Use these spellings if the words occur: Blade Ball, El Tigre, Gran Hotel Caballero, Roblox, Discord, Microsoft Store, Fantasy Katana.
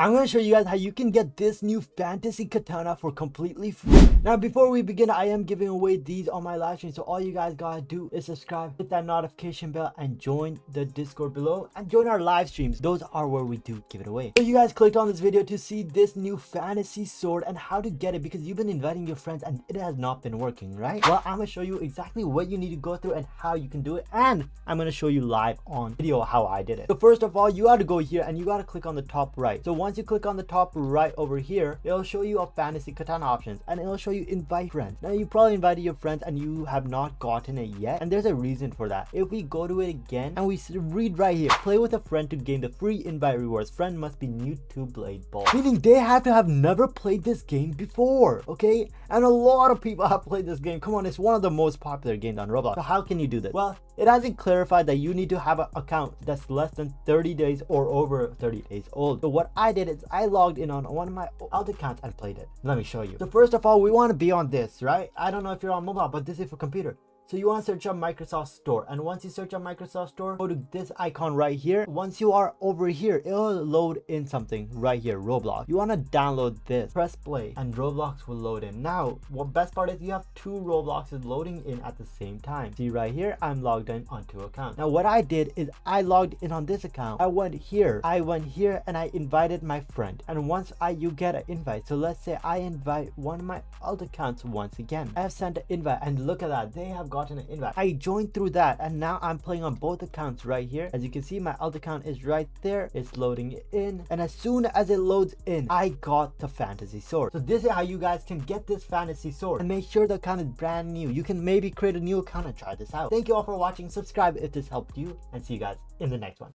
I'm going to show you guys how you can get this new Fantasy Katana for completely free. Now, before we begin, I am giving away these on my live stream. So all you guys got to do is subscribe, hit that notification bell, and join the Discord below and join our live streams. Those are where we do give it away. So you guys clicked on this video to see this new fantasy sword and how to get it, because you've been inviting your friends and it has not been working, right? Well, I'm going to show you exactly what you need to go through and how you can do it. And I'm going to show you live on video how I did it. So first of all, you got to go here and you got to click on the top right. So once you click on the top right over here, it'll show you a Fantasy Katana options and it'll show you invite friends. Now, you probably invited your friends and you have not gotten it yet, and there's a reason for that. If we go to it again and we read right here, play with a friend to gain the free invite rewards. Friend must be new to Blade Ball, meaning they have to have never played this game before, okay? And a lot of people have played this game. Come on, it's one of the most popular games on Roblox. So how can you do this? Well, it hasn't clarified that you need to have an account that's less than 30 days or over 30 days old. So what I did is I logged in on one of my old accounts and played it. Let me show you. So first of all, we want to be on this, right? I don't know if you're on mobile, but this is for computer. So you want to search up Microsoft Store, and once you search up Microsoft Store, go to this icon right here. Once you are over here, it'll load in something right here, Roblox. You want to download this, press play, and Roblox will load in. Now, what best part is you have two Robloxes loading in at the same time. See right here, I'm logged in on two accounts. Now, what I did is I logged in on this account. I went here, and I invited my friend. And once you get an invite, so let's say I invite one of my old accounts once again. I have sent an invite, and look at that, they have gotten an invite. I joined through that, and now I'm playing on both accounts right here. As you can see, my alt account is right there. It's loading in, and as soon as it loads in, I got the fantasy sword. So this is how you guys can get this fantasy sword, and make sure the account is brand new. You can maybe create a new account and try this out. Thank you all for watching. Subscribe if this helped you, and see you guys in the next one.